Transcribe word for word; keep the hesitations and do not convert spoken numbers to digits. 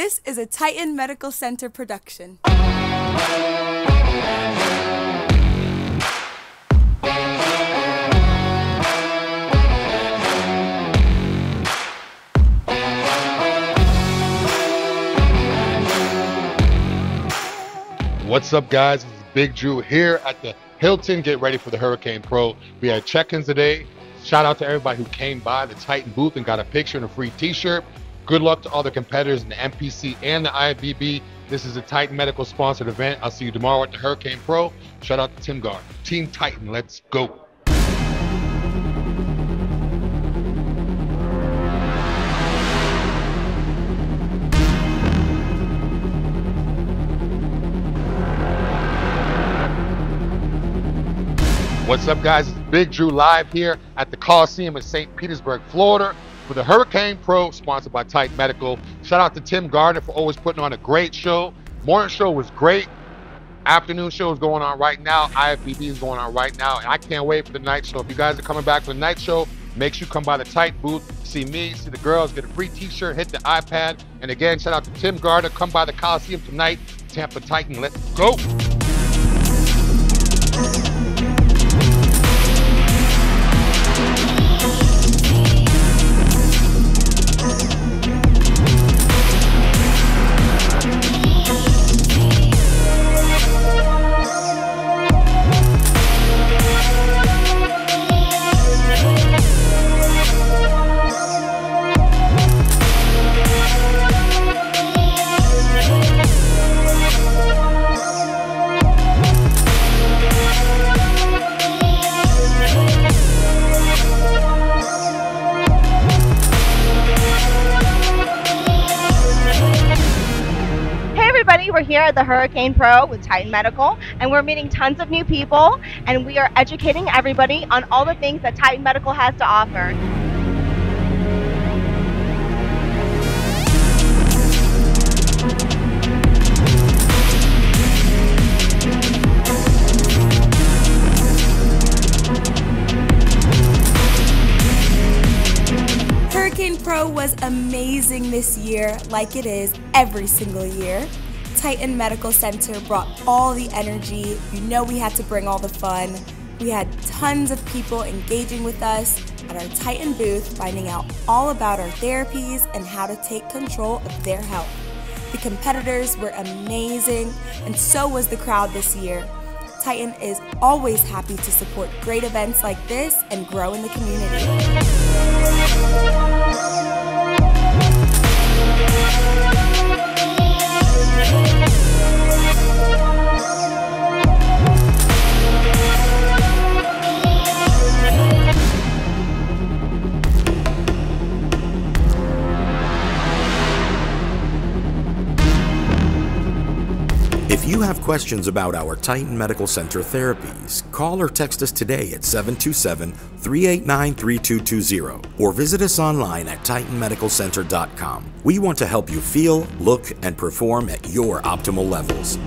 This is a Titan Medical Center production. What's up, guys? This is Big Drew here at the Hilton. Get ready for the Hurricane Pro. We had check-ins today. Shout out to everybody who came by the Titan booth and got a picture and a free t-shirt. Good luck to all the competitors in the N P C and the I F B B. This is a Titan Medical sponsored event. I'll see you tomorrow at the Hurricane Pro. Shout out to Tim Gar. Team Titan, let's go. What's up, guys? It's Big Drew live here at the Coliseum in Saint Petersburg, Florida for the Hurricane Pro, sponsored by Titan Medical. Shout out to Tim Gardner for always putting on a great show. Morning show was great. Afternoon show is going on right now. I F B B is going on right now. And I can't wait for the night show. If you guys are coming back for the night show, make sure you come by the Titan booth, see me, see the girls, get a free t-shirt, hit the iPad. And again, shout out to Tim Gardner. Come by the Coliseum tonight. Tampa Titan, let's go. We're here at the Hurricane Pro with Titan Medical, and we're meeting tons of new people, and we are educating everybody on all the things that Titan Medical has to offer. Hurricane Pro was amazing this year, like it is every single year. Titan Medical Center brought all the energy. You know we had to bring all the fun. We had tons of people engaging with us at our Titan booth, finding out all about our therapies and how to take control of their health. The competitors were amazing, and so was the crowd this year. Titan is always happy to support great events like this and grow in the community. If you have questions about our Titan Medical Center therapies, call or text us today at seven two seven, three eight nine, three two two zero or visit us online at titan medical center dot com. We want to help you feel, look, and perform at your optimal levels.